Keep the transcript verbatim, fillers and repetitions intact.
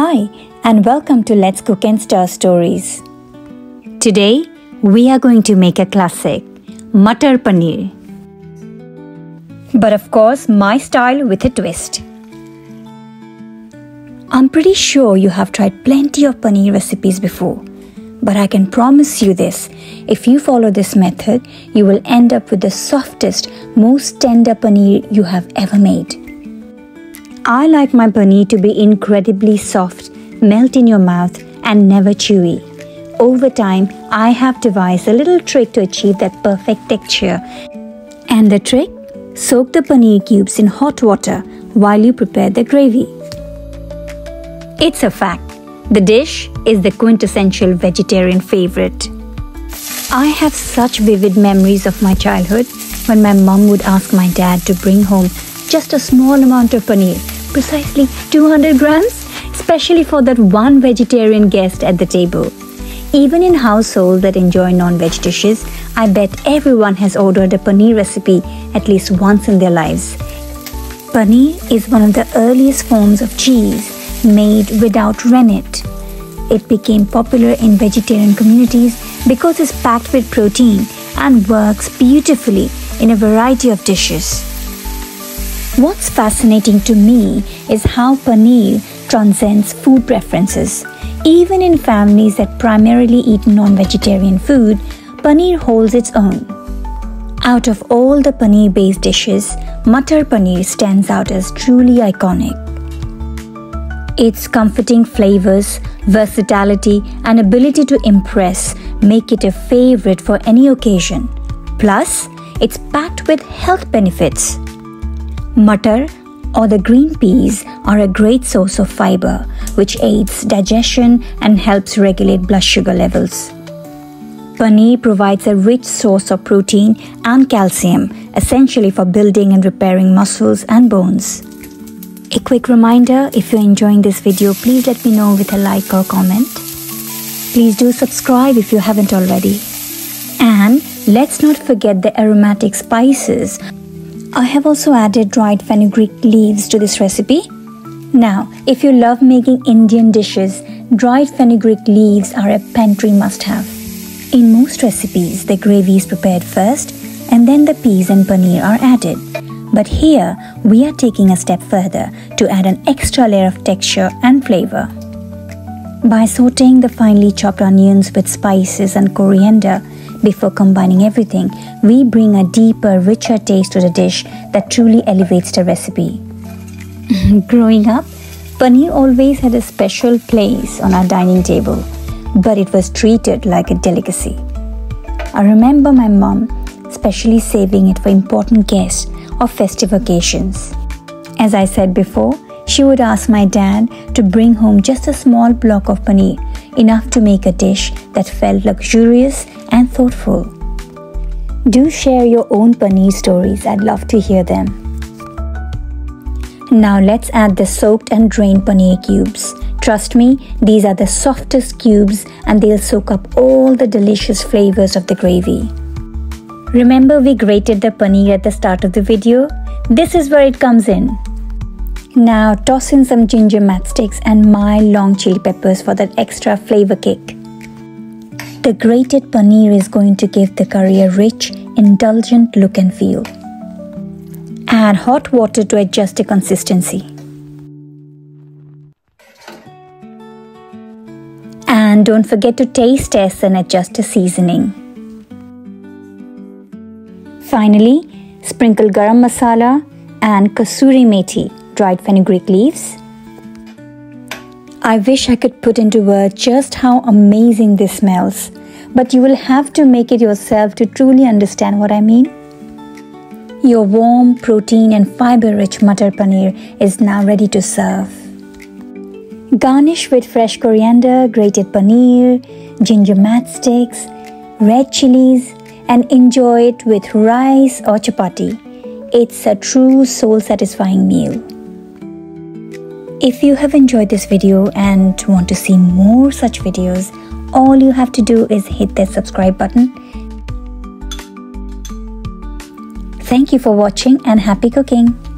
Hi, and welcome to Let's Cook and Stir Stories. Today, we are going to make a classic, Matar Paneer. But of course, my style with a twist. I'm pretty sure you have tried plenty of paneer recipes before, but I can promise you this, if you follow this method, you will end up with the softest, most tender paneer you have ever made. I like my paneer to be incredibly soft, melt in your mouth and never chewy. Over time, I have devised a little trick to achieve that perfect texture. And the trick? Soak the paneer cubes in hot water while you prepare the gravy. It's a fact. The dish is the quintessential vegetarian favorite. I have such vivid memories of my childhood when my mum would ask my dad to bring home just a small amount of paneer, precisely two hundred grams, especially for that one vegetarian guest at the table. Even in households that enjoy non-veg dishes, I bet everyone has ordered a paneer recipe at least once in their lives. Paneer is one of the earliest forms of cheese made without rennet. It became popular in vegetarian communities because it's packed with protein and works beautifully in a variety of dishes. What's fascinating to me is how paneer transcends food preferences. Even in families that primarily eat non-vegetarian food, paneer holds its own. Out of all the paneer-based dishes, Matar Paneer stands out as truly iconic. Its comforting flavors, versatility, and ability to impress make it a favorite for any occasion. Plus, it's packed with health benefits. Matar or the green peas are a great source of fiber, which aids digestion and helps regulate blood sugar levels. Paneer provides a rich source of protein and calcium, essentially for building and repairing muscles and bones. A quick reminder, if you're enjoying this video, please let me know with a like or comment. Please do subscribe if you haven't already. And let's not forget the aromatic spices. I have also added dried fenugreek leaves to this recipe. Now, if you love making Indian dishes, dried fenugreek leaves are a pantry must-have. In most recipes, the gravy is prepared first and then the peas and paneer are added. But here, we are taking a step further to add an extra layer of texture and flavor. By sauteing the finely chopped onions with spices and coriander, before combining everything, we bring a deeper, richer taste to the dish that truly elevates the recipe. Growing up, paneer always had a special place on our dining table, but it was treated like a delicacy. I remember my mom specially saving it for important guests or festive occasions. As I said before, she would ask my dad to bring home just a small block of paneer, enough to make a dish that felt luxurious and thoughtful. Do share your own paneer stories, I'd love to hear them. Now let's add the soaked and drained paneer cubes. Trust me, these are the softest cubes and they'll soak up all the delicious flavors of the gravy. Remember we grated the paneer at the start of the video? This is where it comes in. Now toss in some ginger matchsticks and my long chili peppers for that extra flavor kick. The grated paneer is going to give the curry a rich, indulgent look and feel. Add hot water to adjust the consistency. And don't forget to taste test and adjust the seasoning. Finally, sprinkle garam masala and kasuri methi, dried fenugreek leaves. I wish I could put into words just how amazing this smells, but you will have to make it yourself to truly understand what I mean. Your warm, protein and fiber-rich Matar Paneer is now ready to serve. Garnish with fresh coriander, grated paneer, ginger matchsticks, red chilies and enjoy it with rice or chapati. It's a true soul-satisfying meal. If you have enjoyed this video and want to see more such videos, all you have to do is hit that subscribe button. Thank you for watching and happy cooking!